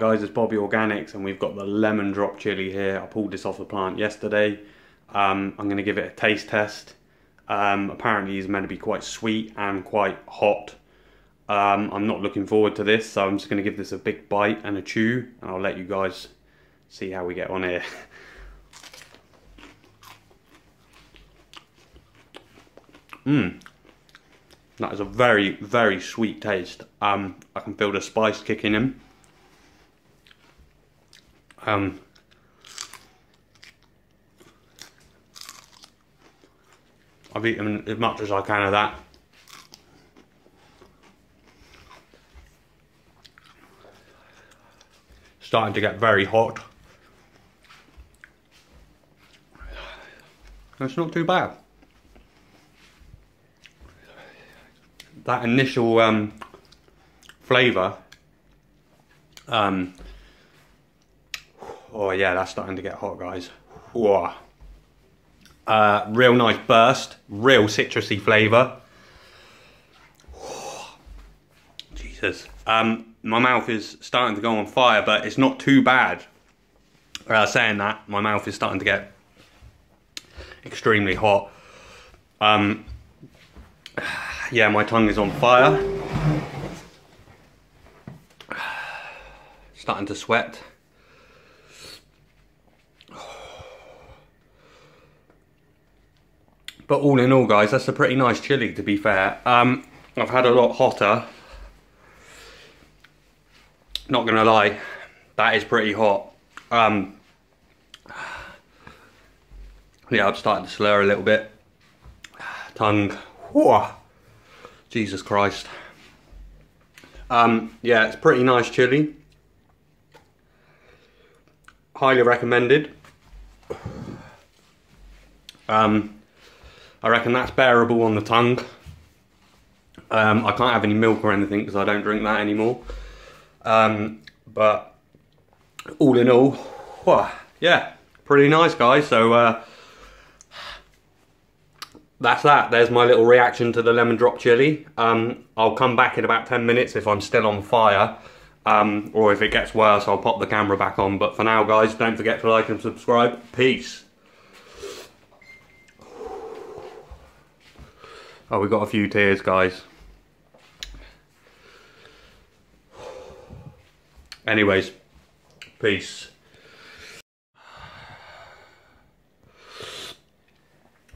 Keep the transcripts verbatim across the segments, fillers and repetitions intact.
right guys, it's Bobby Organics and we've got the lemon drop chili here. I pulled this off the plant yesterday. Um, I'm going to give it a taste test. Um, apparently it's meant to be quite sweet and quite hot. Um, I'm not looking forward to this, so I'm just going to give this a big bite and a chew, and I'll let you guys see how we get on here. Mmm. That is a very, very sweet taste. Um, I can feel the spice kicking in. Um, I've eaten as much as I can of that. Starting to get very hot. It's not too bad. That initial um, flavour, um, oh yeah, that's starting to get hot, guys. Whoa. Uh, real nice burst, real citrusy flavour. Jesus, um, my mouth is starting to go on fire, but it's not too bad. Uh, saying that, my mouth is starting to get extremely hot. Um, Yeah, my tongue is on fire. Starting to sweat. But all in all, guys, that's a pretty nice chili, to be fair. Um, I've had a lot hotter. Not gonna lie, that is pretty hot. Um, yeah, I'm starting to slur a little bit. Tongue. Whoa. Jesus Christ. Um, yeah, it's pretty nice chili. Highly recommended. Um, I reckon that's bearable on the tongue. Um, I can't have any milk or anything because I don't drink that anymore. Um, but all in all, whew, yeah, pretty nice, guys. So, uh, that's that. There's my little reaction to the lemon drop chili. Um, I'll come back in about ten minutes if I'm still on fire. Um, or if it gets worse, I'll pop the camera back on. But for now, guys, don't forget to like and subscribe. Peace. Oh, we got a few tears, guys. Anyways, peace.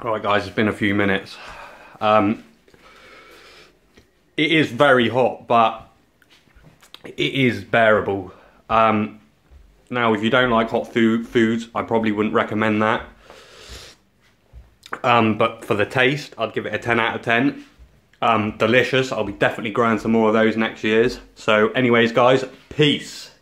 Alright guys, it's been a few minutes. Um, it is very hot, but it is bearable. Um, now, if you don't like hot food, foods, I probably wouldn't recommend that. Um, but for the taste, I'd give it a ten out of ten. Um, delicious. I'll be definitely growing some more of those next years. So anyways, guys, peace.